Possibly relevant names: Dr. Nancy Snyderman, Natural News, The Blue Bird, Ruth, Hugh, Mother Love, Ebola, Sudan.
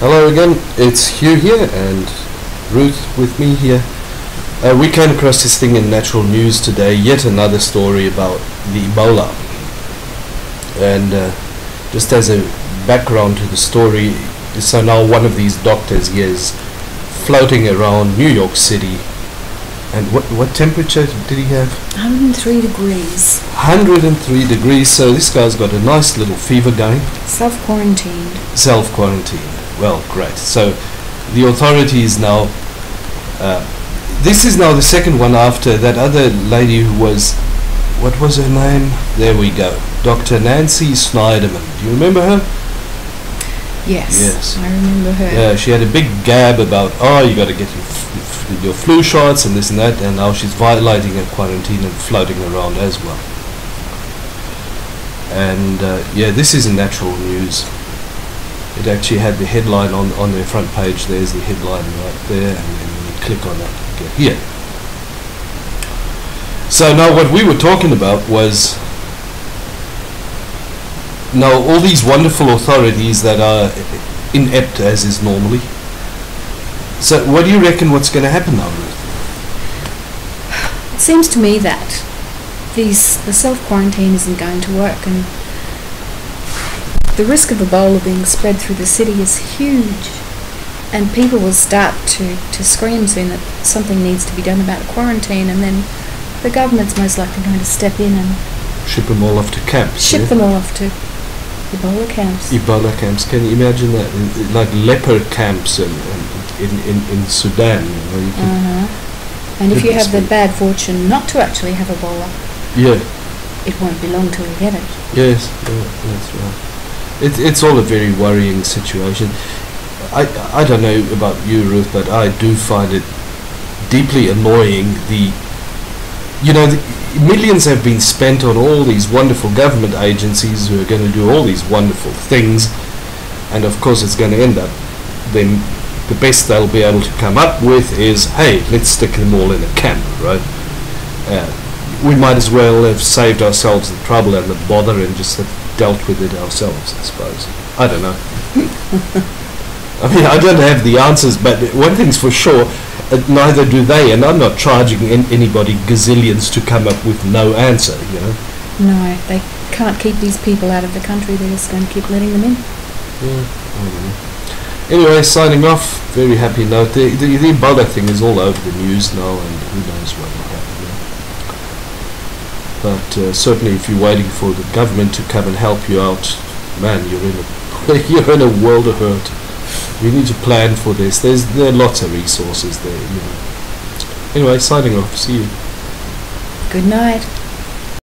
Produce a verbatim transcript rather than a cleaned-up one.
Hello again, it's Hugh here and Ruth with me here. Uh, we came across this thing in Natural News today, yet another story about the Ebola. And uh, just as a background to the story, so now one of these doctors here is floating around New York City. And what, what temperature did he have? one hundred three degrees. one hundred three degrees, so this guy's got a nice little fever going. Self-quarantined. Self-quarantined. Well, great. So the authorities now, uh, this is now the second one after that other lady who was, what was her name? There we go. Doctor Nancy Snyderman. Do you remember her? Yes, yes, I remember her. Yeah, she had a big gab about, oh, you got to get your, f your flu shots and this and that, and now she's violating her quarantine and floating around as well. And uh, yeah, this is in Natural News. It actually had the headline on, on their front page. There's the headline right there, and then you click on that to get here. So now what we were talking about was, now all these wonderful authorities that are inept as is normally. So what do you reckon what's going to happen now, Ruth? It seems to me that these, the self-quarantine isn't going to work, and the risk of Ebola being spread through the city is huge, and people will start to, to scream soon that something needs to be done about quarantine, and then the government's most likely going to step in and ship them all off to camps. Ship yeah? them all off to Ebola camps. Ebola camps. Can you imagine that? Like leper camps in in, in, in Sudan. You know, you can uh-huh. And if you have the bad fortune not to actually have Ebola, yeah, it won't be long till you get it. Yes, yeah, that's right. It, it's all a very worrying situation. I, I don't know about you, Ruth, but I do find it deeply annoying. The, you know, the millions have been spent on all these wonderful government agencies who are going to do all these wonderful things, and of course it's going to end up then the best they'll be able to come up with is, hey, let's stick them all in a camp, right? Uh, we might as well have saved ourselves the trouble and the bother and just have dealt with it ourselves, I suppose. I don't know. I mean, I don't have the answers, but one thing's for sure, Uh, neither do they, and I'm not charging in anybody gazillions to come up with no answer, you know. No, they can't keep these people out of the country, they're just going to keep letting them in. Yeah, I don't know. Anyway, signing off, very happy note. The, the, the Ebola thing is all over the news now, and who knows what will happen. But uh, certainly if you're waiting for the government to come and help you out, man, you're in a, you're in a world of hurt. We need to plan for this. There's there are lots of resources there, you know. Anyway, signing off. See you. Good night.